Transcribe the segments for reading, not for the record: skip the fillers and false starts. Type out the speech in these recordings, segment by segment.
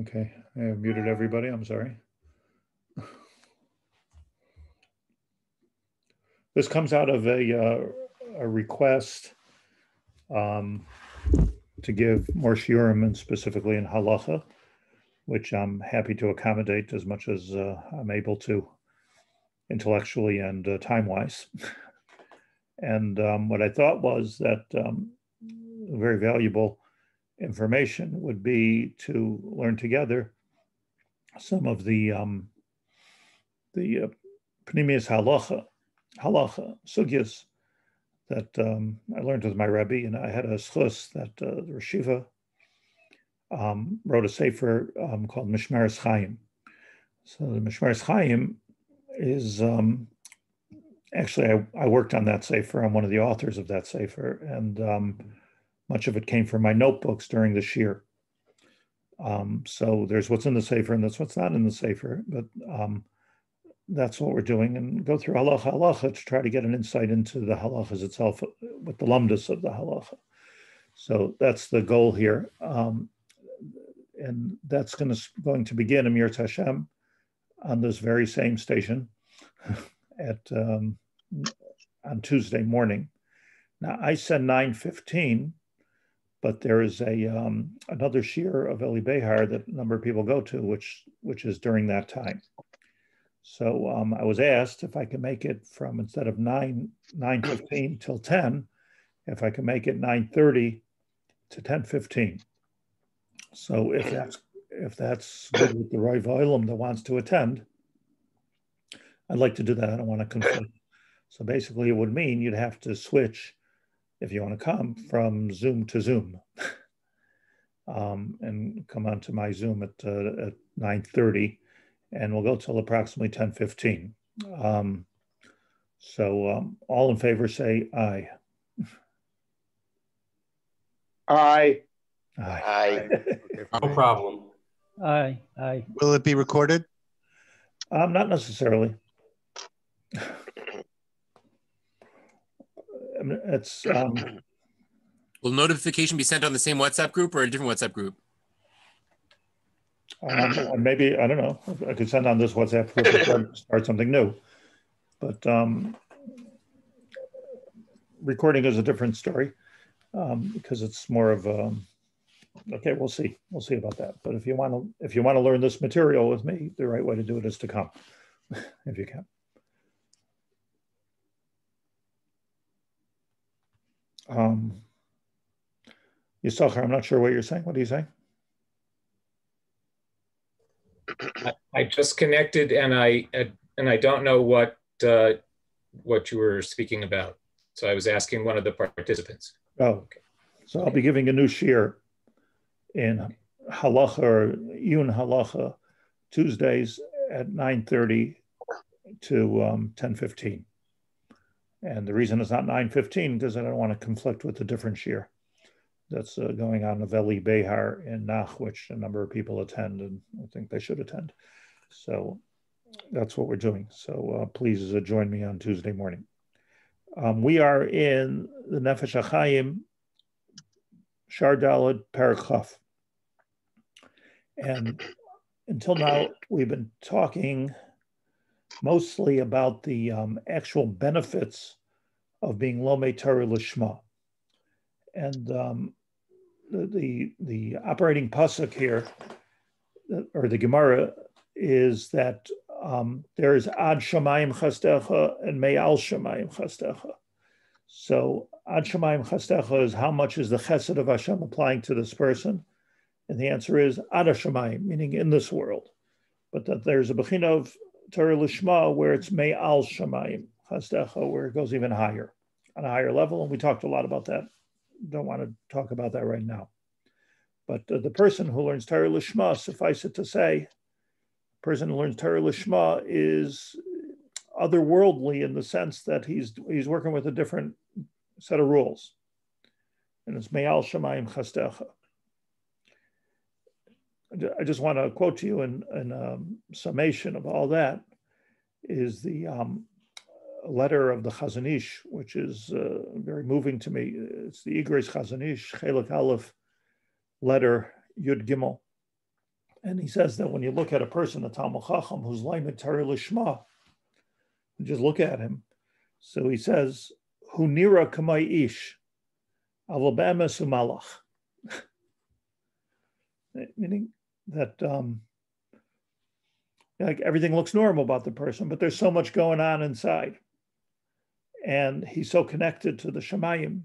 Okay, I have muted everybody, I'm sorry. This comes out of a request to give more shiurim, and specifically in halacha, which I'm happy to accommodate as much as I'm able to intellectually and time-wise. And what I thought was that very valuable information would be to learn together some of the Pnimius halacha sugyas that I learned with my Rebbe, and I had a schus that the Roshiva wrote a sefer called Mishmeres Chaim. So the Mishmeres Chaim is actually I worked on that sefer. I'm one of the authors of that sefer, and much of it came from my notebooks during the shiur. So there's what's in the sefer and that's what's not in the sefer, but that's what we're doing, and go through halacha to try to get an insight into the halachas itself with the lumdus of the halacha. So that's the goal here. And that's going to begin Amir Tashem on this very same station at on Tuesday morning. Now I said 9:15, but there is a another shiur of Eli Behar that a number of people go to, which is during that time. So I was asked if I could make it from, instead of 9:15 till 10, if I could make it 9:30 to 10:15. So if that's good with the Rov Olam that wants to attend, I'd like to do that. I don't want to conflict. So basically, it would mean you'd have to switch, if you want to come, from Zoom to Zoom, and come on to my Zoom at 9:30, and we'll go till approximately 10:15. All in favor, say aye. Aye. Aye. Aye. No problem. Aye. Aye. Will it be recorded? Not necessarily. It's will notification be sent on the same WhatsApp group or a different WhatsApp group? Maybe, I don't know. I could send on this WhatsApp group to start something new, but recording is a different story because it's more of okay. We'll see about that. But if you want to learn this material with me, the right way to do it is to come if you can. Yisachar, I'm not sure what you're saying. What do you say? I just connected, and I don't know what you were speaking about. So I was asking one of the participants. Oh, okay. So I'll be giving a new shiur in halacha or yun halacha Tuesdays at 9:30 to 10:15. And the reason it's not 9:15 because I don't want to conflict with the different shiur that's going on of Eli Behar in Nach, which a number of people attend, and I think they should attend. So that's what we're doing. So please join me on Tuesday morning. We are in the Nefesh HaChaim, Shaar Daled, Perek Chaf. And until now, we've been talking mostly about the actual benefits of being Lomei Torah Lishma. And the operating pasuk here, or the Gemara, is that there is Ad Shamayim Chastecha and Me'al Shamayim Chastecha. So Ad Shamayim Chastecha is how much is the chesed of Hashem applying to this person? And the answer is Ad Shamayim, meaning in this world. But that there's a bechina of Torah Lishma, where it's Me'al Shamayim Chastecha, where it goes even higher, on a higher level. And we talked a lot about that. Don't want to talk about that right now. But the person who learns Torah Lishma, suffice it to say, the person who learns Torah Lishma is otherworldly in the sense that he's working with a different set of rules. And it's Me'al Shamayim Chastecha. I just want to quote to you in summation of all that is the letter of the Chazon Ish, which is very moving to me. It's the Igros Chazon Ish, Cheluk Aleph, letter Yud Gimel, And he says that when you look at a person, a Talmud Chacham, who's Lamed Torah Lishma, just look at him. So he says, Hu nira kamay ish, aval be'emes hu malach. Meaning that like everything looks normal about the person, but there's so much going on inside. And he's so connected to the Shemayim.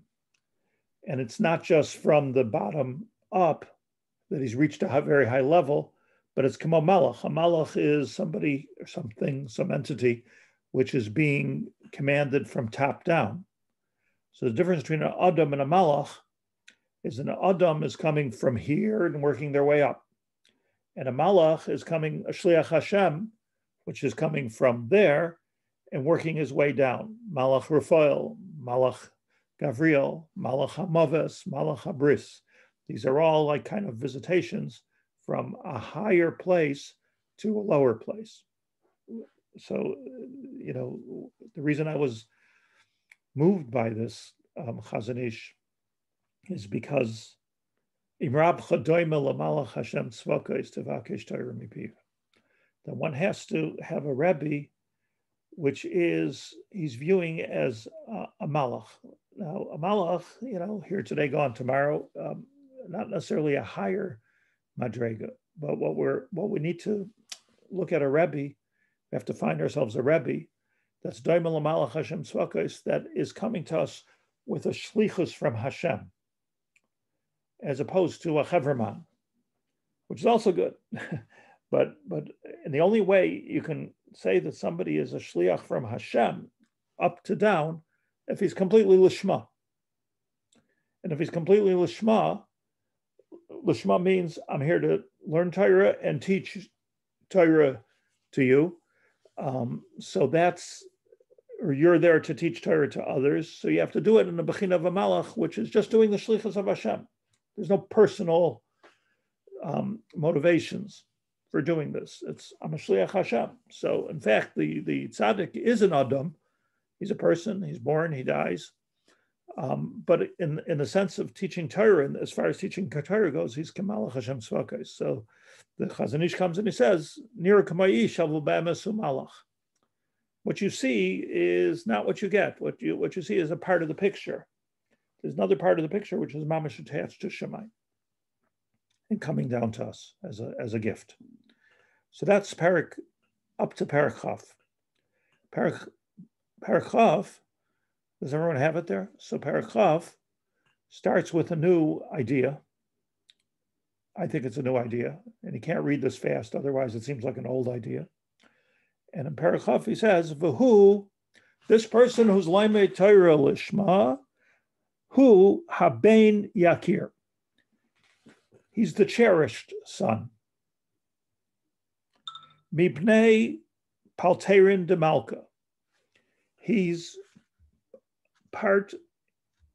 And it's not just from the bottom up that he's reached a very high level, but it's kamo malach. A malach is somebody or something, some entity, which is being commanded from top down. So the difference between an adam and a malach is an adam is coming from here and working their way up. And a malach is coming, a shliach Hashem, which is coming from there and working his way down. Malach Raphael, malach Gavriel, malach Hamaves, malach Habris. These are all like kind of visitations from a higher place to a lower place. So, you know, the reason I was moved by this Chazon Ish is because that one has to have a Rebbe, which is, he's viewing as a malach. Now, a malach, you know, here today, gone tomorrow, not necessarily a higher madrega, but what we need to look at a Rebbe, we have to find ourselves a Rebbe that's doimel l'malach Hashem tzvakos, that is coming to us with a shlichus from Hashem, as opposed to a cheverman, which is also good. but and the only way you can say that somebody is a shliach from Hashem up to down, if he's completely lishma. And if he's completely lishma, lishma means I'm here to learn Torah and teach Torah to you. So that's, or you're there to teach Torah to others. So you have to do it in the Bechina of a Malach, which is just doing the Shlichus of Hashem. There's no personal motivations for doing this. It's, I'm a Shliach Hashem. So in fact, the Tzaddik is an Adam. He's a person, he's born, he dies. But in the sense of teaching Torah, and as far as teaching Torah goes, he's Kamalach Hashem Tzvakos. So the Chazon Ish comes and he says, Nira Kamay Ish Aval Be'emes Hu Malach. What you see is not what you get. What you see is a part of the picture. There's another part of the picture which is mamash attached to Shemai and coming down to us as a gift. So that's Parak up to Parakhov. Parakhov. Does everyone have it there? So Parakhov starts with a new idea. I think it's a new idea, and you can't read this fast, otherwise it seems like an old idea. And in Parakhov he says, V'hu, this person who's Laimei Torah Lishma, Hu Haben Yakir. He's the cherished son. Mibnei Palterin Demalka. He's part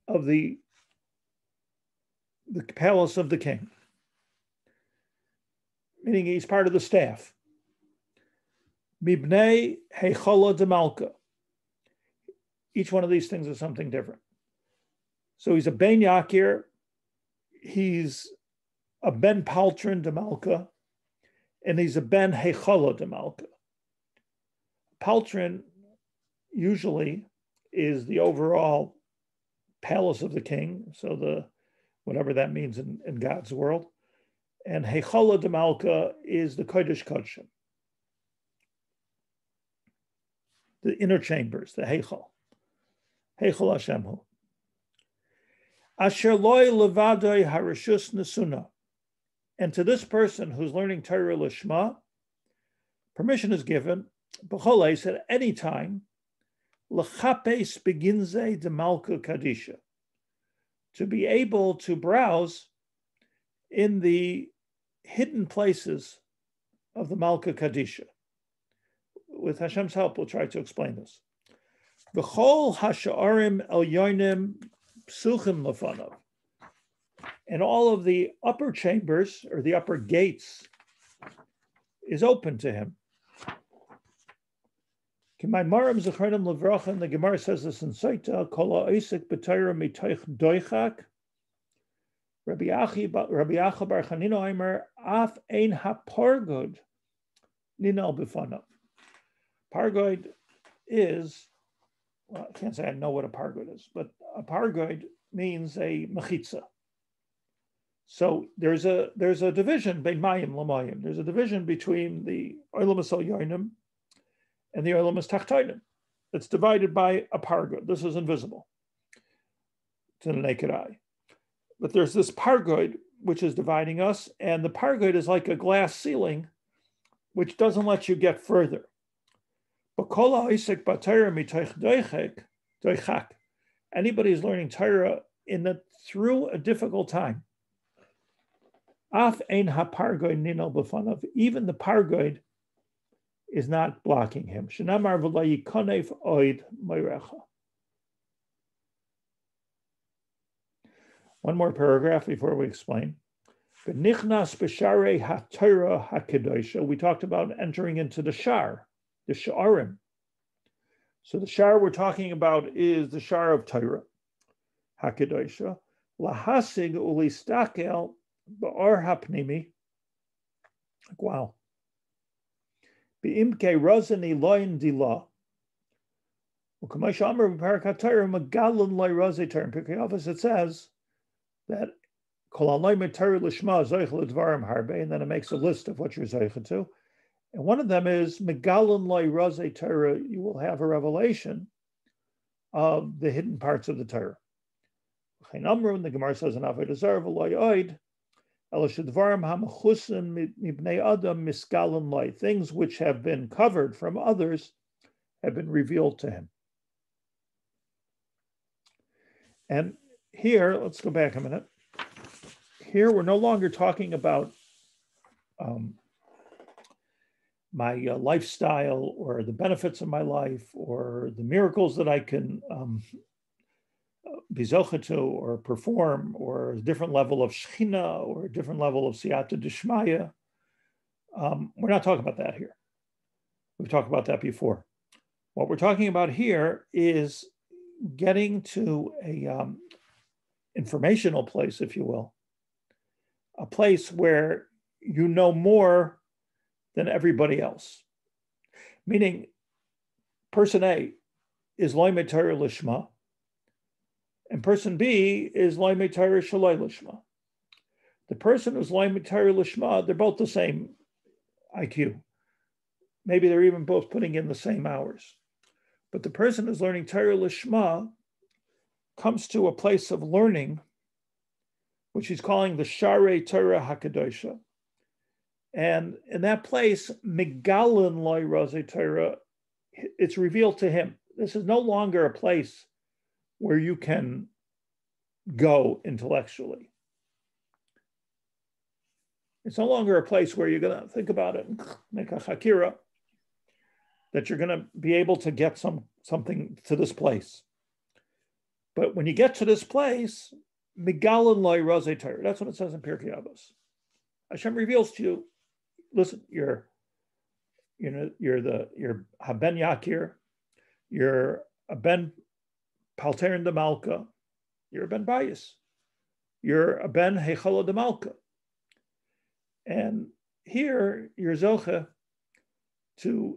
of the palace of the king, meaning he's part of the staff. Mibnei Heichola Demalka. Each one of these things is something different. So he's a Ben Yakir, he's a Ben Paltrin Demalka, and he's a Ben Heichola Demalka. Paltrin usually is the overall palace of the king, so the whatever that means in God's world. And Heichola Demalka is the Kodesh Kodeshim, the inner chambers, the Heichol. Heichol Hashem Hu. Asher loy levadoi harishus nesuna. And to this person who's learning Torah Lishma, permission is given, b'choleis, at any time, l'chapes beginze demalka kadisha, to be able to browse in the hidden places of the Malka Kadisha. With Hashem's help, we'll try to explain this. V'chol hasha'arim elyonim psuchim lefanav. And all of the upper chambers, or the upper gates, is open to him. And the Gemara says this in Saita, Rabbi Akiva bar Chanina Omer, af ein hapargod ninal b'fanav. Pargod is, well, I can't say I know what a pargod is, but a pargod means a mechitza. So there's a division bein mayim l'mayim. There's a division between the olamas elyonim and the olamas tachtonim. It's divided by a pargod. This is invisible to the naked eye. But there's this pargod which is dividing us, and the pargod is like a glass ceiling which doesn't let you get further. Anybody who's learning Torah through a difficult time, even the pargod is not blocking him. One more paragraph before we explain. We talked about entering into the Shaar, the Sha'arim. So the Shaar we're talking about is the Shaar of Torah, Hakodesha. Lahasig ulistakel ba'or hapnimi. Wow. Be'imke razani loin dila. U'kamesh amr b'parakat Torah megalon loy razi Torah. In Pirkei Abbas it says that and then it makes a list of what you're zeicha to. And one of them is Megalon Lai Razei Torah, you will have a revelation of the hidden parts of the Torah. The Gemara says in Avodah Zarah, V'lo Yoed, Ela shedvarim ha'mechusin mibnei adam misgalon lai, things which have been covered from others have been revealed to him. And here, let's go back a minute. Here we're no longer talking about my lifestyle or the benefits of my life or the miracles that I can be zocheh to or perform or a different level of shechina or a different level of siyata d'shmaya. We're not talking about that here. We've talked about that before. What we're talking about here is getting to a informational place, if you will, a place where you know more than everybody else. Meaning, person A is loimed Torah lishma, and person B is loimed Torah shaloi lishma. The person who's loimed Torah lishma, they're both the same IQ. Maybe they're even both putting in the same hours. But the person who's learning Torah lishma comes to a place of learning which he's calling the Share Torah HaKadosha. And in that place, Megalon Lai Razei Torah, it's revealed to him. This is no longer a place where you can go intellectually. It's no longer a place where you're going to think about it and make a chakira, that you're going to be able to get something to this place. But when you get to this place, Megalon Lai Razei Torah. That's what it says in Pirkei Abbos. Hashem reveals to you, listen, you're a ben Yakir, you're a ben Palterin de Malka, you're a ben Bayis, you're a ben Heichola de Malka. And here you're zocheh to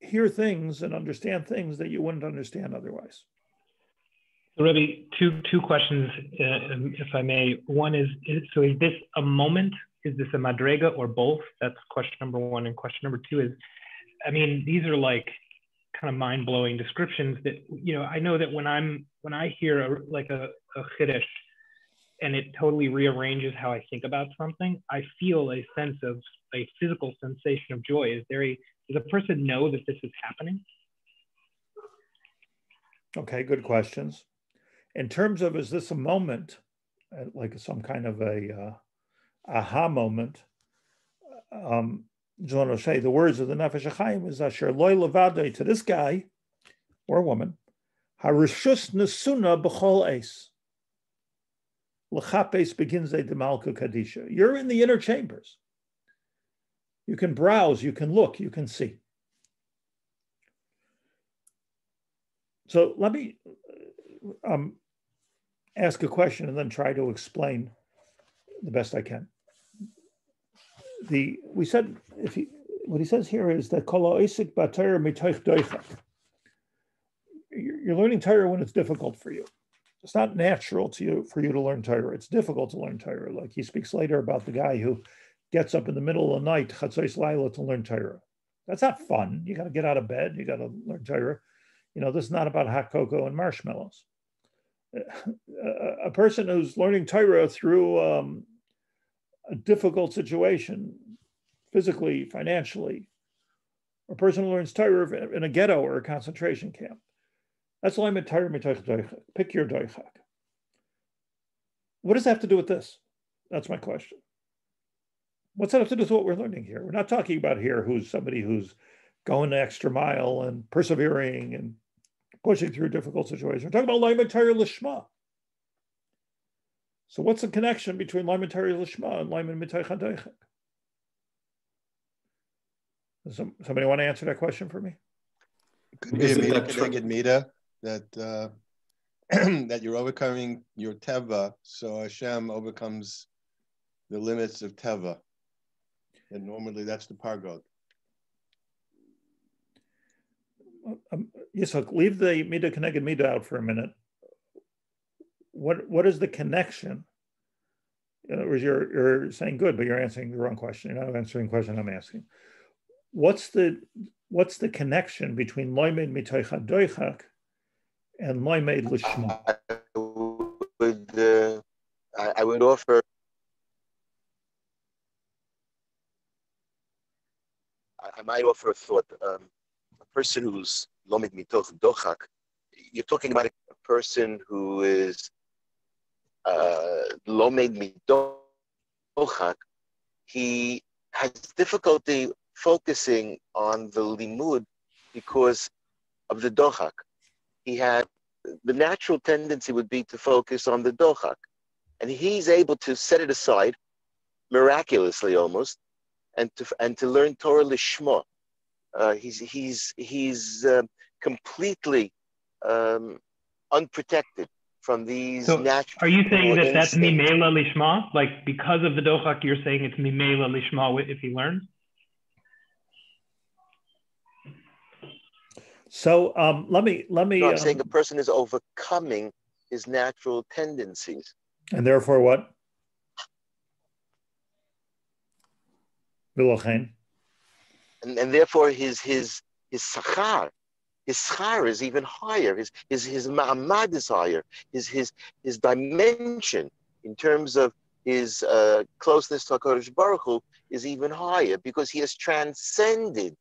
hear things and understand things that you wouldn't understand otherwise. Rabbi, two questions, if I may. One is, so is this a moment? Is this a madrega or both? That's question number one. And question number two is, I mean, these are like kind of mind-blowing descriptions that, you know, I know that when I hear a chiddush and it totally rearranges how I think about something, I feel a sense of, a physical sensation of joy. Does a person know that this is happening? Okay, good questions. In terms of, is this a moment, like some kind of a aha moment? John O'Shea, the words of the Nefesh HaChaim is Asher loy levadei, to this guy or woman, Harushus nesuna b'chol eis. L'chapes beginze demalka kadisha. You're in the inner chambers. You can browse, you can look, you can see. So let me ask a question and then try to explain the best I can. We said, what he says here is that you're learning Torah when it's difficult for you. It's not natural to you for you to learn Torah. It's difficult to learn Torah. Like he speaks later about the guy who gets up in the middle of the night to learn Torah. That's not fun. You got to get out of bed. You got to learn Torah. You know, this is not about hot cocoa and marshmallows. A person who's learning Torah through a difficult situation, physically, financially, a person who learns Torah in a ghetto or a concentration camp. That's why I'm a Torah mitoich doichak. Pick your doichak. What does that have to do with this? That's my question. What's that have to do with what we're learning here? We're not talking about here who's somebody who's going the extra mile and persevering and pushing through difficult situations. We're talking about Lamed Torah Lishma. So what's the connection between Lamed Torah Lishma and Lamed Mitoich HaDoichak? Does somebody want to answer that question for me? Could it be a mida that that you're overcoming your teva, so Hashem overcomes the limits of teva, and normally that's the pargot. Yes, look, leave the mida connected mida out for a minute. What is the connection? In other words, you're saying good, but you're answering the wrong question. You're not answering the question I'm asking. What's the connection between loimed mitoich hadoichak and loimed lishma? I would offer. I might offer a thought. A person who's loimed mitoich dochak, you're talking about a person who is loimed mitochak. He has difficulty focusing on the limud because of the dochak. He had the natural tendency would be to focus on the dochak, and he's able to set it aside, miraculously almost, and to learn Torah lishma. He's completely unprotected from these so natural. Are you saying that that's mimela lishma? Like because of the dochak, you're saying it's mimela lishma if he learns? So let me. No, I'm saying a person is overcoming his natural tendencies, and therefore what? And therefore his shachar, his shachar is even higher. His ma'amad is higher. His dimension in terms of his closeness to HaKadosh Baruch Hu is even higher because he has transcended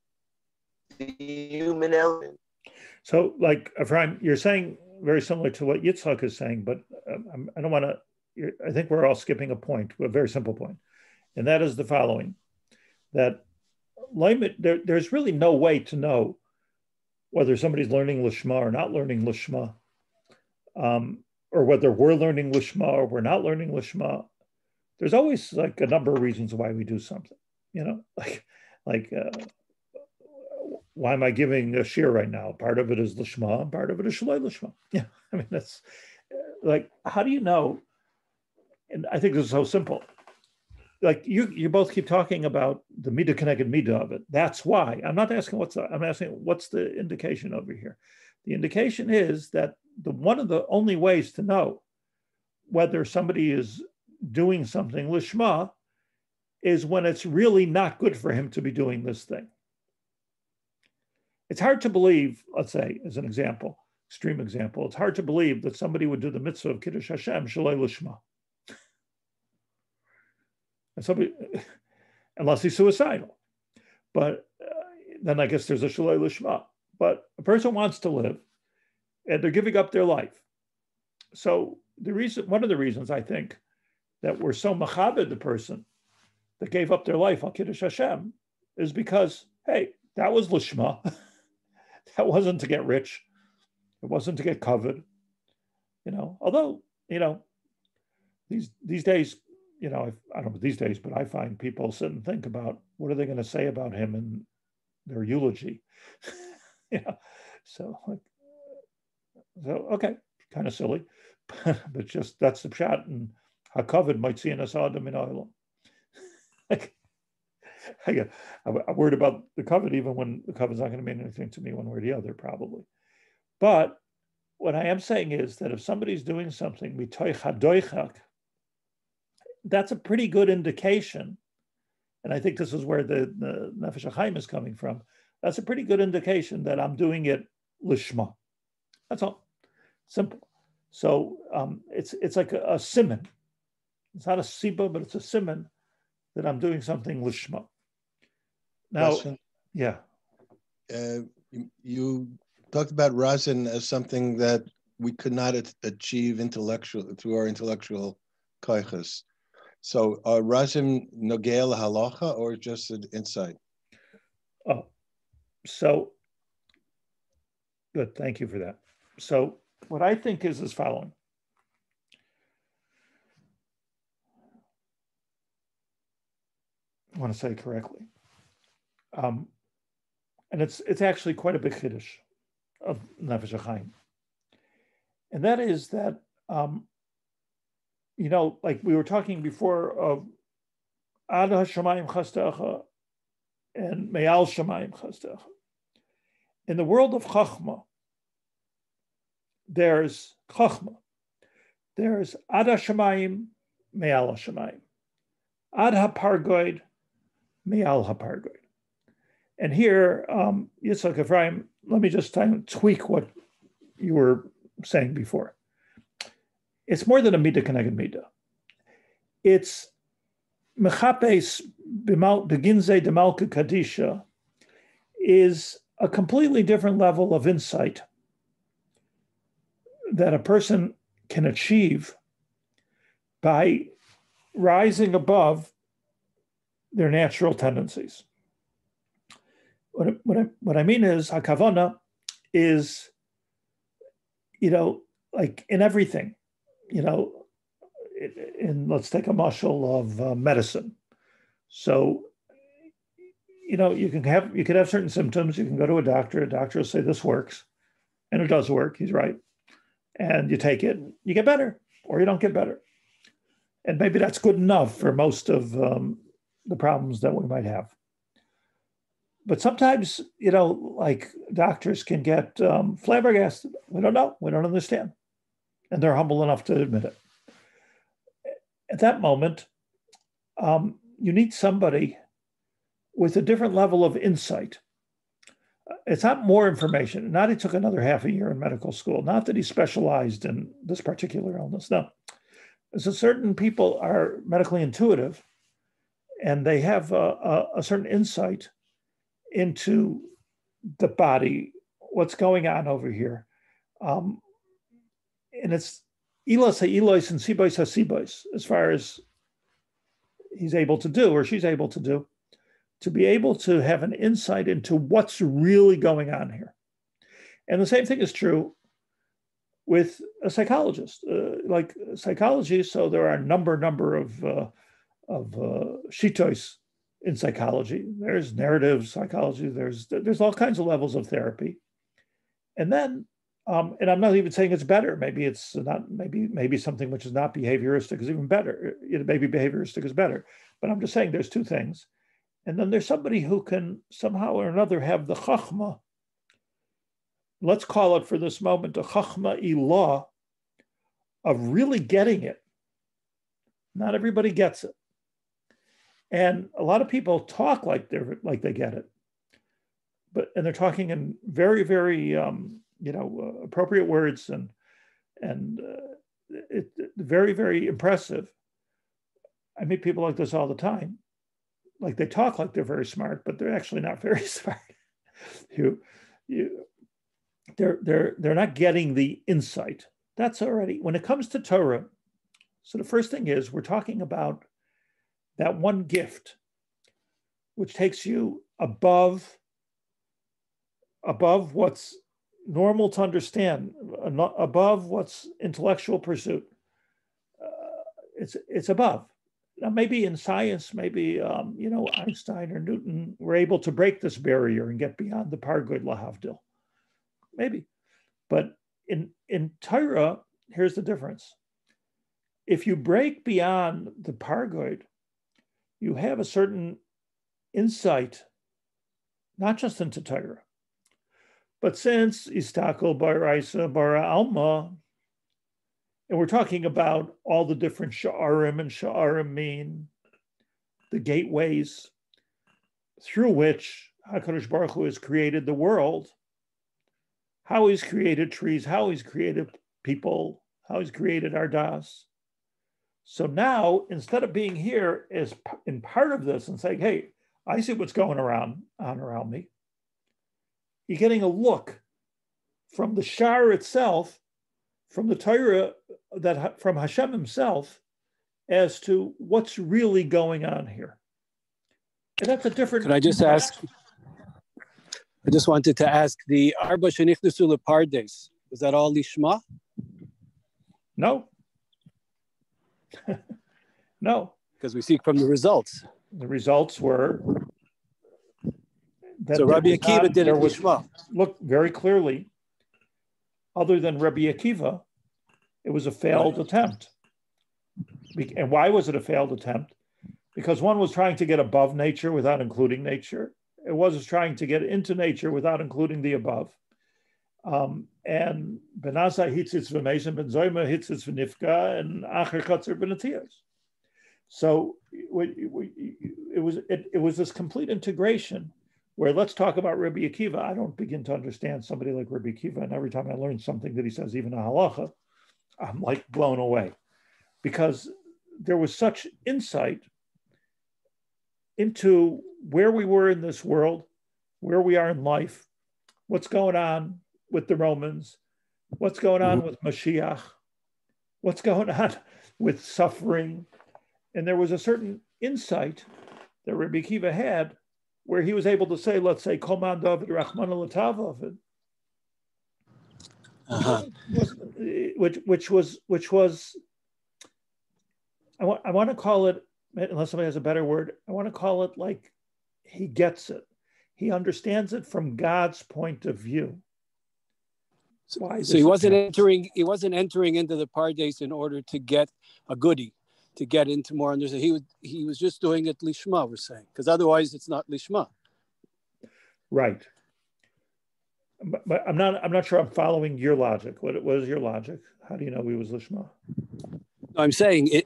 the human element. So, like Ephraim, you're saying very similar to what Yitzhak is saying, but I don't want to. I think we're all skipping a point, a very simple point, and that is the following: that there's really no way to know whether somebody's learning lishma or not learning lishma, or whether we're learning lishma or we're not learning lishma. There's always like a number of reasons why we do something, you know, like. Why am I giving a shiur right now? Part of it is lishma, and part of it is shalei lishma. Yeah, I mean, that's like, how do you know? And I think this is so simple. Like you both keep talking about the mida connected mida of it. That's why I'm not asking I'm asking what's the indication over here. The indication is that one of the only ways to know whether somebody is doing something lishma is when it's really not good for him to be doing this thing. It's hard to believe, let's say, as an example, extreme example, it's hard to believe that somebody would do the mitzvah of Kiddush Hashem Shalei Lishma. And somebody, unless he's suicidal. But then I guess there's a Shalei Lishma. But a person wants to live and they're giving up their life. So one of the reasons I think that we're so machabed the person that gave up their life on Kiddush Hashem is because, hey, that was Lishma. That wasn't to get rich. It wasn't to get covered. You know, although, you know, these days, you know, I don't know these days, but I find people sit and think about what are they going to say about him in their eulogy. You know, so okay, kind of silly, but just that's the shot. And hakavod motziin asada min ha'olam. I'm worried about the covet, even when the covet's not going to mean anything to me one way or the other, probably. But what I am saying is that if somebody's doing something, that's a pretty good indication. And I think this is where the Nefesh HaChaim is coming from. That's a pretty good indication that I'm doing it lishma. That's all. Simple. So it's like a simon. It's not a siba, but it's a simon that I'm doing something lishma. Now, Rasen, yeah. You talked about Rasen as something that we could not achieve intellectually through our intellectual koiches. So are Rasen nogea halacha or just an insight? Oh, so good. Thank you for that. So what I think is following. I want to say correctly. And it's actually quite a big chiddush of Nefesh HaChaim. And that is that, you know, like we were talking before of Ad HaShamayim Chastecha and Me'al Shamayim Chastecha. In the world of Chachma, there's Chachma. There's Ad HaShamayim, Me'al HaShamayim. Ad HaPargoid, Me'al HaPargoid. And here, Yitzhak Ephraim, let me just tweak what you were saying before. It's more than a midah keneged midah. It's mechapes beginze demalka kadisha is a completely different level of insight that a person can achieve by rising above their natural tendencies. What I mean is, hakavana is, you know, like in everything, you know, in let's take a mashal of medicine. So, you know, you could have certain symptoms. You can go to a doctor. A doctor will say this works, and it does work. He's right, and you take it. You get better, or you don't get better, and maybe that's good enough for most of the problems that we might have. But sometimes, you know, like doctors can get flabbergasted. We don't know. We don't understand. And they're humble enough to admit it. At that moment, you need somebody with a different level of insight. It's not more information. Not he took another half a year in medical school. Not that he specialized in this particular illness. No. So certain people are medically intuitive, and they have a certain insight into the body, what's going on over here. And it's ilas ha'ilos and sibos ha'sibos, as far as he's able to do, or she's able to do, to be able to have an insight into what's really going on here. And the same thing is true with a psychologist, like psychology. So there are a number of shitos in psychology. There's narrative psychology, there's all kinds of levels of therapy. And then, and I'm not even saying it's better, maybe it's not, maybe something which is not behavioristic is even better, maybe behavioristic is better, but I'm just saying there's two things. And then there's somebody who can somehow or another have the chachma, let's call it for this moment, a chachma ilah of really getting it. Not everybody gets it. And a lot of people talk like they get it, and they're talking in very, very you know, appropriate words and very, very impressive. I meet people like this all the time, like they talk like they're very smart, but they're actually not very smart. They're not getting the insight. That's already when it comes to Torah. So the first thing is we're talking about that one gift, which takes you above what's normal to understand, above what's intellectual pursuit. It's above. Now, maybe in science, maybe you know, Einstein or Newton were able to break this barrier and get beyond the pargoid lahavdil. Maybe, but in Torah, here's the difference. If you break beyond the pargoid, you have a certain insight, not just into Torah, but since Istakel, Baraisa, Bara Alma, and we're talking about all the different Sha'arim and Sha'arim, the gateways through which HaKadosh Baruch Hu has created the world, how he's created trees, how he's created people, how he's created our das. So now, instead of being here as in part of this and saying, hey, I see what's going on around me, you're getting a look from the Shaar itself, from the Torah, from Hashem himself, as to what's really going on here. And that's a different... Could I just ask? I just wanted to ask, the Arba Shenichdu Sulapardes, was that all Lishma? No. No. Because we seek from the results. The results were... So Rabbi Akiva did it Lishma. Look, very clearly, other than Rabbi Akiva, it was a failed attempt. And why was it a failed attempt? Because one was trying to get above nature without including nature. It was trying to get into nature without including the above. And Ben Azzai hits its v'meis, and Ben Zoma hits its v'nifka, and Acher cuts it v'natiyos. So it was this complete integration where let's talk about Rabbi Akiva. I don't begin to understand somebody like Rabbi Akiva, and every time I learn something that he says, even a halacha, I'm like blown away, because there was such insight into where we were in this world, where we are in life, what's going on with the Romans, what's going on with Mashiach, what's going on with suffering. And there was a certain insight that Rabbi Akiva had where he was able to say, let's say, Koman David Rachmana Latav, which was, I want to call it, unless somebody has a better word, I want to call it like he gets it. He understands it from God's point of view. So he wasn't entering into the Pardes in order to get a goodie, to get into more understanding. He was just doing it Lishma, we're saying, because otherwise it's not Lishma. Right. But I'm not sure I'm following your logic. What is your logic? How do you know he was Lishma? I'm saying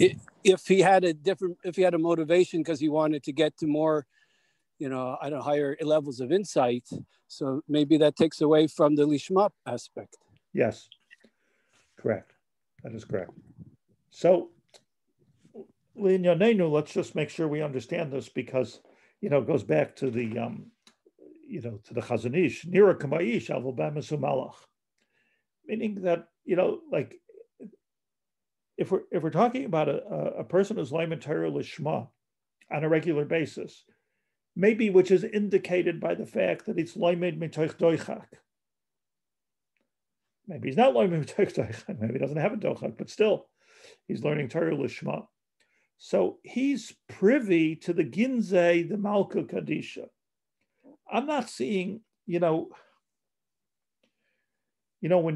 if he had a motivation because he wanted to get to more, higher levels of insight. So maybe that takes away from the Lishma aspect. Yes, correct. That is correct. So, let's just make sure we understand this because, it goes back to the, to the Chazon Ish, Nira Kamaish Aval B'Mesu Malach, meaning that, like, if we're talking about a person who's Lamed Torah Lishma on a regular basis, maybe which is indicated by the fact that it's loimed mitoich doichak. Maybe he's not loimed mitoich doichak, maybe he doesn't have a doichak, but still, he's learning Torah lishma. So he's privy to the ginzei, the malka kadisha. I'm not seeing, when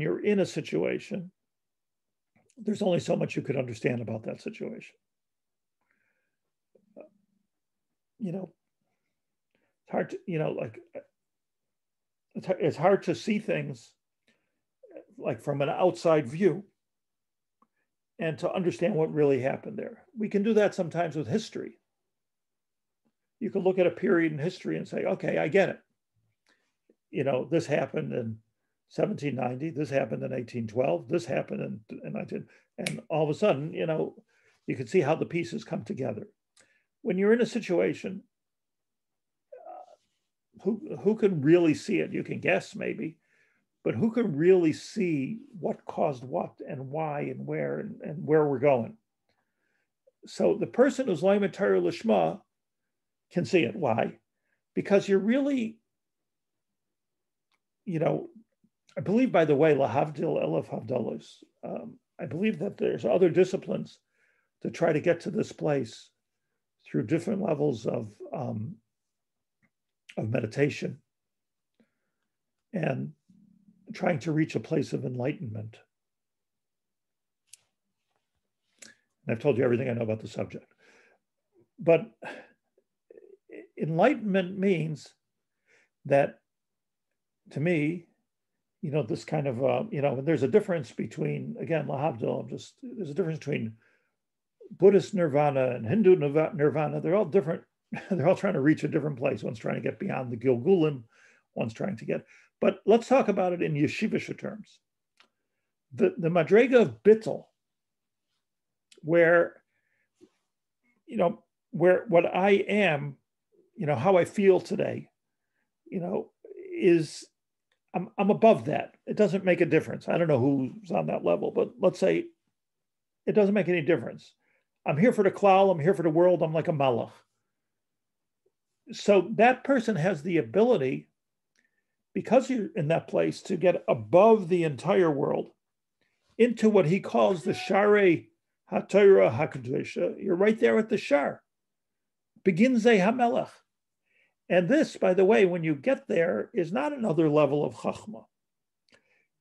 you're in a situation, there's only so much you could understand about that situation. It's hard to, it's hard to see things like from an outside view and to understand what really happened there. We can do that sometimes with history. You can look at a period in history and say, okay, I get it. This happened in 1790, this happened in 1812, this happened in 19, and all of a sudden, you can see how the pieces come together. When you're in a situation, who can really see it? You can guess maybe, but who can really see what caused what and why and where and where we're going? So the person who's Lamed Torah Lishma can see it. Why? Because you're really, I believe, by the way, lahavdil elef havdalos. I believe that there's other disciplines to try to get to this place through different levels of meditation and trying to reach a place of enlightenment. And I've told you everything I know about the subject. But enlightenment means that, to me, you know, this kind of, there's a difference between, again, lahabdil, there's a difference between Buddhist nirvana and Hindu nirvana. They're all different. They're all trying to reach a different place. One's trying to get beyond the Gilgulim, one's trying to get, but let's talk about it in yeshivish terms. The Madrega of Bittel, where, you know, where what I am, you know, how I feel today, you know, is I'm above that. It doesn't make a difference. I don't know who's on that level, but let's say it doesn't make any difference. I'm here for the klal, I'm here for the world, I'm like a malach. So that person has the ability, because you're in that place, to get above the entire world into what he calls the Shaarei HaTorah HaKodesh. You're right there at the Shaar. Beginzei HaMelech. And this, by the way, when you get there, is not another level of Chachma.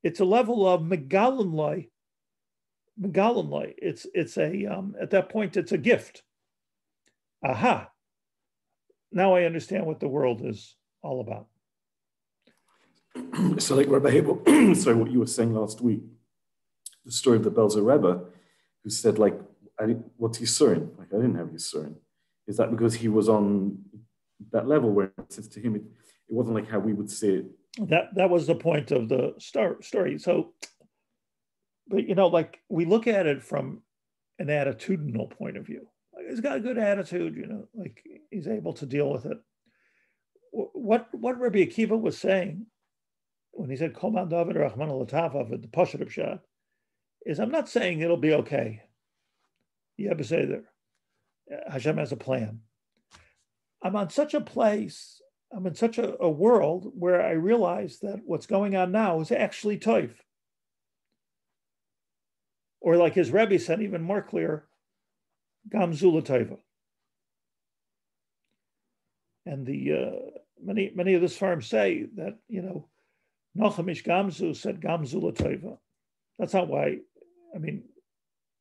It's a level of Megalanloi. Megalanloi. It's a, at that point, it's a gift. Aha. Now I understand what the world is all about. So like Rabbi Abel, sorry, what you were saying last week, the story of the Belzer Rebbe, who said, like, what's Yisurin? Like, I didn't have Yisurin. Is that because he was on that level where, since to him, it wasn't like how we would see it? That was the point of the story. So, but, you know, like, we look at it from an attitudinal point of view. He's got a good attitude, you know, like he's able to deal with it. What Rabbi Akiva was saying when he said, Kolman David Rahman al-Latav, the Pashat of Shad, is I'm not saying it'll be okay. You have to say there. Hashem has a plan. I'm on such a place, I'm in such a world where I realize that what's going on now is actually toif. Or like his Rebbe said, even more clear, Gamzu l'Taiva. And the many of this farm say that, you know, Nachum Ish Gamzu said Gamzu l'Taiva. That's not why. I mean,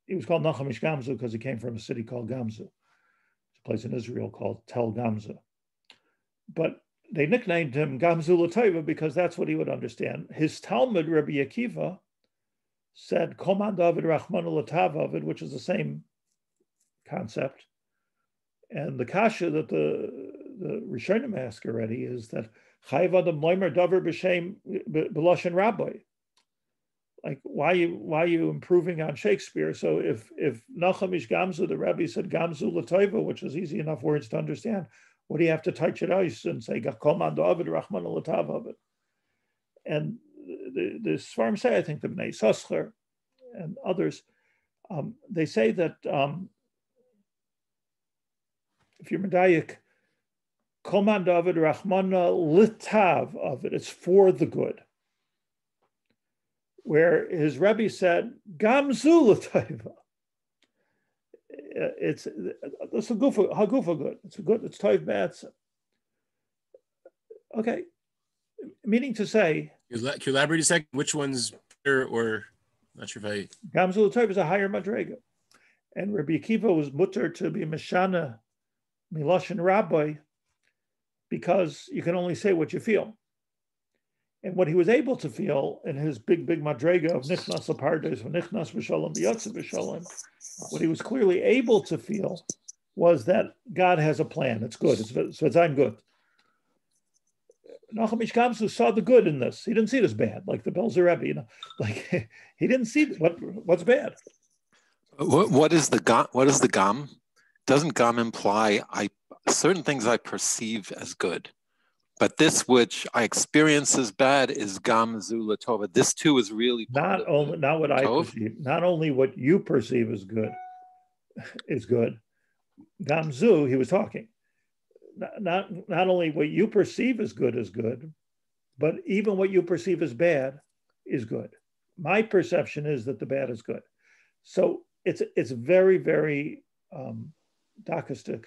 he was called Nachum Ish Gamzu because he came from a city called Gamzu. It's a place in Israel called Tel Gamzu. But they nicknamed him Gamzu l'Taiva because that's what he would understand. His Talmud, Rabbi Akiva, said Kolman David Rachmanu l'Tav Avid, which is the same concept. And the kasha that the Rishonim ask already is that Chayev Adam Loimer Davar B'Shem B'Loshen Rabbi. Like, why are you improving on Shakespeare? So if Nachum Ish Gamzu, the Rebbe, said Gamzu l'Taiva, which is easy enough words to understand, what do you have to touch it out and say Kolman David Rachman l'Tav Avid? And the Sfarim say, I think the Bnei Susscher and others, they say that if you're medayik, Kolman David Rachmana Litav of it, it's for the good. Where his Rebbe said, Gamzu l'Taiva. It's a hagufa good. It's a good, it's toiv bats. Okay. Meaning to say. Can you elaborate a second? Which one's better or not sure if I. Gamzu l'Taiva is a higher madrega. And Rabbi Akiva was mutter to be Mishana. Miloshin Rabbi, because you can only say what you feel. And what he was able to feel in his big madrega of Nichnas Apardes, Nichnas V'Shalom, B'Yotze V'Shalom, what he was clearly able to feel was that God has a plan. It's good. It's I'm good. Nachum Ish Gamzu saw the good in this. He didn't see it as bad, like the Belzer Rebbe. You know, like he didn't see what's bad. What is the gam? Doesn't gam imply certain things I perceive as good, but this which I experience as bad is gamzu l'tova. This too is really not what I perceive. Not only what you perceive as good is good. Gamzu, he was talking. Not only what you perceive as good is good, but even what you perceive as bad is good. My perception is that the bad is good. So it's very, very Dakistic,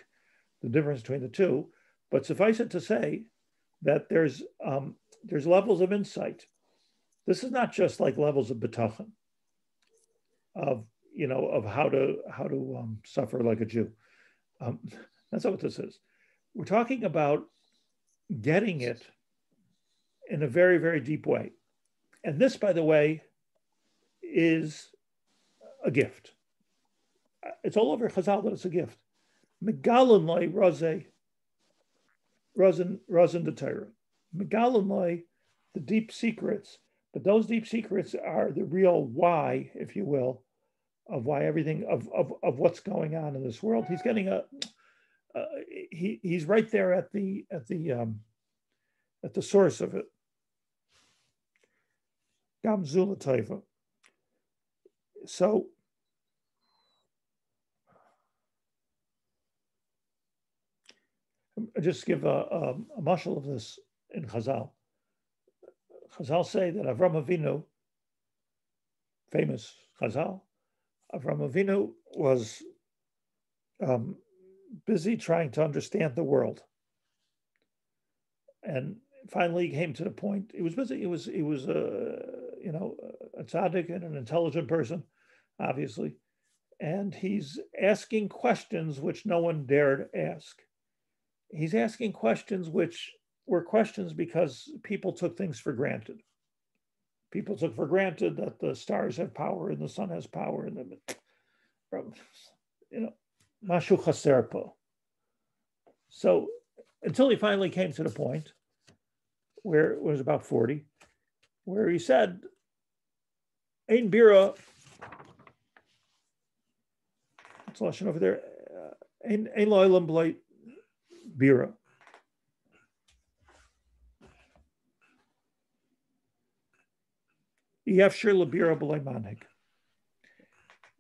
the difference between the two, but suffice it to say that there's levels of insight. This is not just like levels of betachin, of you know, of how to suffer like a Jew. That's not what this is. We're talking about getting it in a very, very deep way. And this, by the way, is a gift. It's all over Chazal that it's a gift. Megalon lai razin the Torah. Megalon lai, the deep secrets. But those deep secrets are the real why, if you will, of why everything, of what's going on in this world. He's getting he's right there at the source of it. Gamzu l'taiva. So I'll just give a mashal of this in Chazal. Chazal say that Avraham Avinu, famous Chazal, Avraham Avinu was busy trying to understand the world, and finally came to the point. He was busy. He was a tzaddik and an intelligent person, obviously, and he's asking questions which no one dared ask. He's asking questions which were questions because people took things for granted. People took for granted that the stars have power and the sun has power, and mashu chaserpo. So until he finally came to the point where it was about 40, where he said, "Ein bira." It's lashon over there. Ein loylam blay bira. Yefshir labira b'lay manik.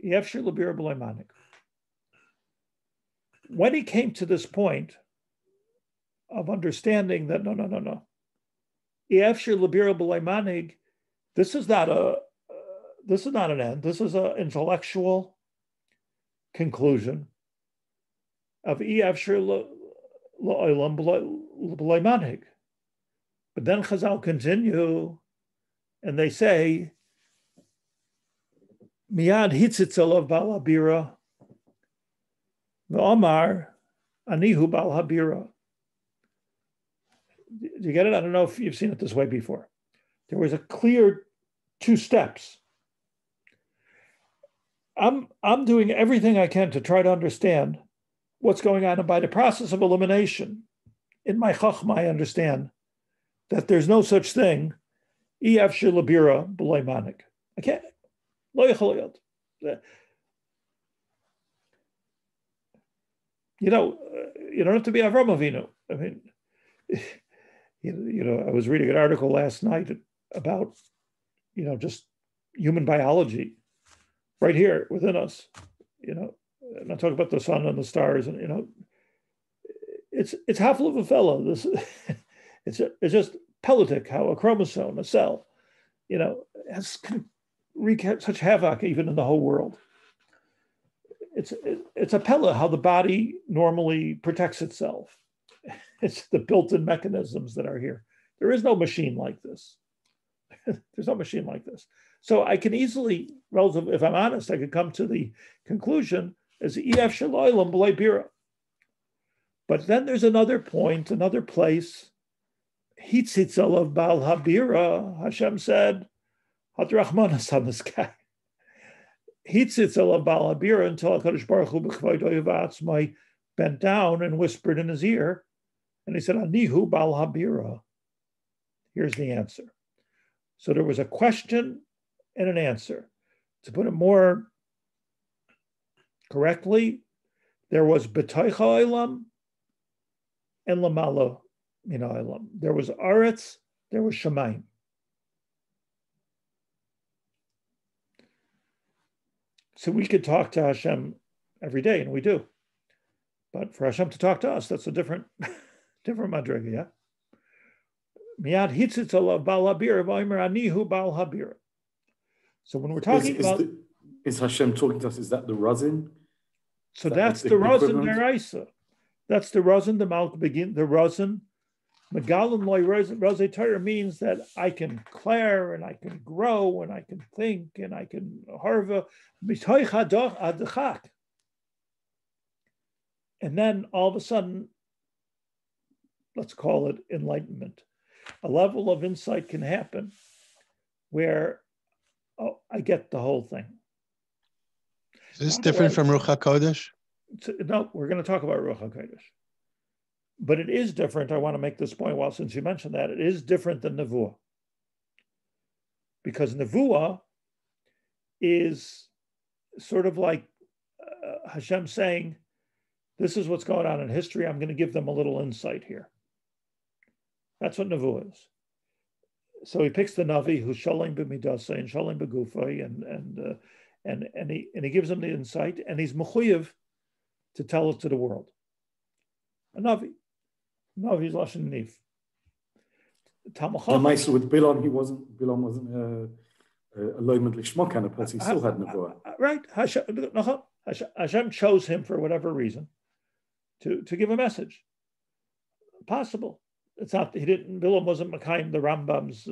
Yefshir labira b'lay manik. When he came to this point of understanding that no, Yefshir labira b'lay manik, this is not an end. This is an intellectual conclusion of Yefshir la'olam b'lay manik. But then Chazal continue. And they say, Miyad hitzitzelav bal habira, v'omar anihu bal habira. Do you get it? I don't know if you've seen it this way before. There was a clear two steps. I'm doing everything I can to try to understand what's going on, and by the process of elimination, in my chachma, I understand that there's no such thing. EF Shilabira Blaymanik. I can't. You don't have to be Avraham Avinu. I mean, I was reading an article last night about, just human biology right here within us. I'm not talking about the sun and the stars, and it's half of a fellow. This it's just politic, how a chromosome, a cell, has wreaked such havoc even in the whole world. It's a pella how the body normally protects itself. It's the built-in mechanisms that are here. There is no machine like this. There's no machine like this. So I can easily, if I'm honest, I could come to the conclusion as EF Shaloylam B'lay Bira. But then there's another point, another place. Hitzitzalav Baal Habira, Hashem said, Hadrachmanas on this guy. Hitzitzalav Baal Habira until HaKadosh Baruch Hu B'chvaydo Yevatzmai bent down and whispered in his ear. And he said, Anihu Baal Habira. Here's the answer. So there was a question and an answer. To put it more correctly, there was B'toich HaOlam and Lamalo. There was Aretz, there was Shemaim. So we could talk to Hashem every day, and we do. But for Hashem to talk to us, that's a different madriga, yeah? Miyad hitzitzalav bal habira v'omer anihu bal habira. So when we're talking about... Is Hashem talking to us, is that the razin? So that's the razin deraisa. That's the razin, the malk begin, the razin Megalum loy rosei Torah means that I can declare and I can grow and I can think and I can harva. And then all of a sudden, let's call it enlightenment. A level of insight can happen where I get the whole thing. Is this different from Ruach HaKodesh? No, we're going to talk about Ruach HaKodesh. But it is different. I want to make this point while since you mentioned that. It is different than Nevuah. Because Nevuah is sort of like Hashem saying, this is what's going on in history. I'm going to give them a little insight here. That's what Nevuah is. So he picks the Navi who's Shalim B'Midasei and Shalim B'Gufay and he gives them the insight and he's Mechuyev to tell it to the world. A Navi. Navi is Lashon Niv. Tamachal. With Bilam, he wasn't, Bilam wasn't a loyment Lishma kind of person. He still had Nevuah. Right. Hashem chose him for whatever reason to give a message. Possible. It's not, he didn't, Bilam wasn't Makayim, the Rambam's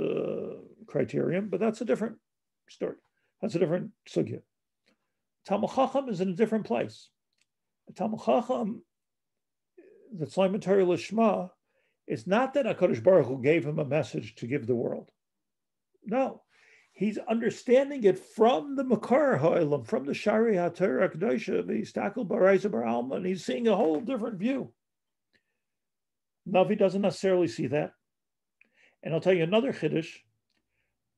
criterion, but that's a different story. That's a different sugya. Talmid Chacham is in a different place. Talmid Chacham, the Tzlaim Torah Lishma, it's not that HaKadosh Baruch Hu gave him a message to give the world. No. He's understanding it from the Makar Ha'olam, from the Shari HaTorah HaKadoshah, the Stakel Baraisa Bar Alma, and he's seeing a whole different view. Navi doesn't necessarily see that. And I'll tell you another Chiddush,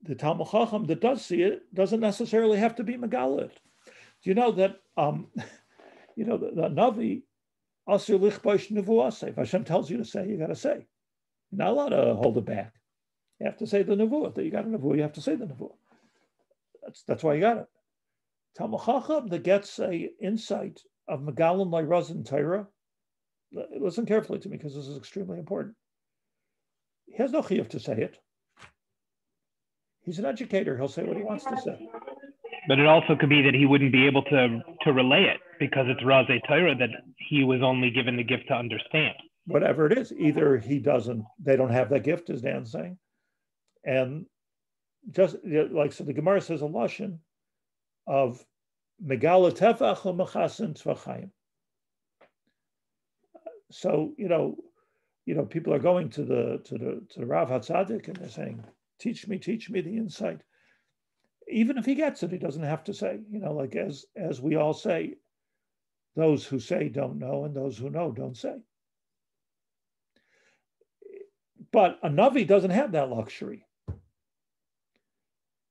the Talmid Chacham that does see it doesn't necessarily have to be Megalit. Do you know that, the Navi, Asur Lichbosh Nevuah, if Hashem tells you to say, you got to say. You're not allowed to hold it back. You have to say the Nevuah. That you got a Nevuah, you have to say the Nevuah. That's why you got it. Talmid Chacham that gets a insight of Megalim Leiraz and Torah, listen carefully to me because this is extremely important. He has no chiyuv to say it. He's an educator. He'll say what he wants to say. But it also could be that he wouldn't be able to relay it because it's Razei Torah that he was only given the gift to understand. Whatever it is, either he doesn't, they don't have that gift, as Dan's saying. And just like, so the Gemara says a Lashon of Megalah Tefach U'Mechasin Tvachayim. So people are going to the Rav HaTzadik and they're saying, "Teach me the insight." Even if he gets it, he doesn't have to say. Like as we all say, those who say don't know, and those who know don't say. But a Navi doesn't have that luxury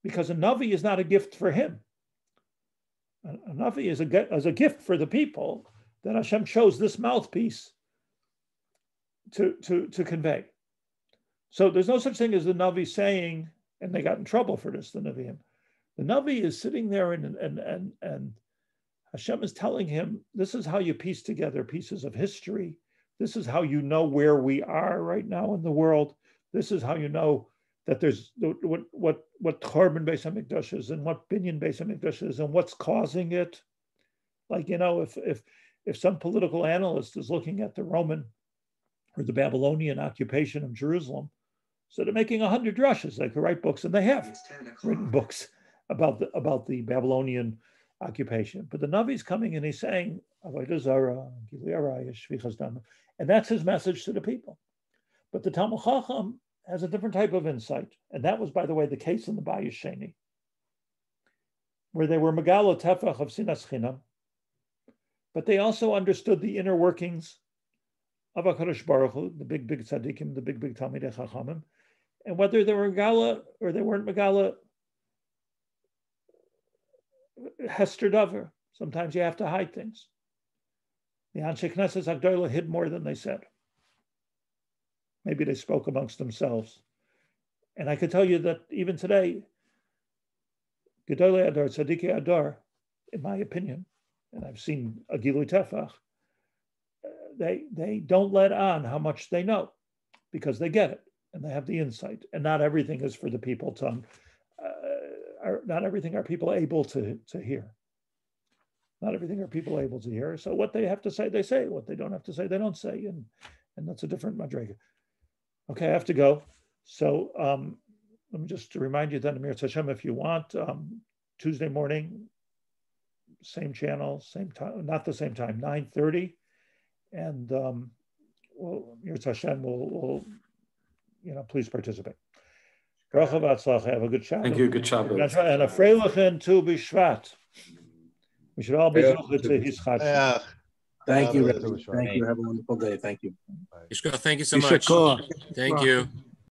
because a Navi is not a gift for him. A Navi is a gift for the people that Hashem chose this mouthpiece to convey. So there's no such thing as the Navi saying, and they got in trouble for this, the Naviim. The Navi is sitting there and Hashem is telling him, this is how you piece together pieces of history. This is how you know where we are right now in the world. This is how you know that there's what Korban Beis HaMikdash is and what Binyan Beis HaMikdash is and what's causing it. Like, if some political analyst is looking at the Roman or the Babylonian occupation of Jerusalem, so they're making 100 drushes. They could write books, and they have written books about the Babylonian occupation. But the Navi's coming and he's saying, Avodah Zarah, Gilui Arayah, Shvichas Dam, and that's his message to the people. But the Talmid Chacham has a different type of insight, and that was, by the way, the case in the Bayis Sheni, where they were Megalah Tefach of Sinas Chinam, but they also understood the inner workings of HaKadosh Baruch Hu, the big tzaddikim, the big Talmidei Chachamim, and whether they were Megala or they weren't Megala, Hester Dover. Sometimes you have to hide things. The Anshei Knesset Hagdole hid more than they said. Maybe they spoke amongst themselves. And I could tell you that even today, Gedolei Ador, Tzaddikei Ador, in my opinion, and I've seen a Gilui Tefach, they don't let on how much they know because they get it and they have the insight. And not everything is for the people to, not everything are people able to hear. Not everything are people able to hear. So what they have to say, they say. What they don't have to say, they don't say. And that's a different madriga. Okay, I have to go. So let me just remind you that Amir Hashem, if you want, Tuesday morning, same channel, same time, not the same time, 9:30. And Amir Hashem will, please participate. Have a good Shabbat. Thank you, good Shabbat. And a Freilichen Tu B'Shvat. We should all be Zuchah to his Chashem. Thank you, Rebbe. Thank you. Have a wonderful day. Thank you. Bye. Thank you so much. Thank you.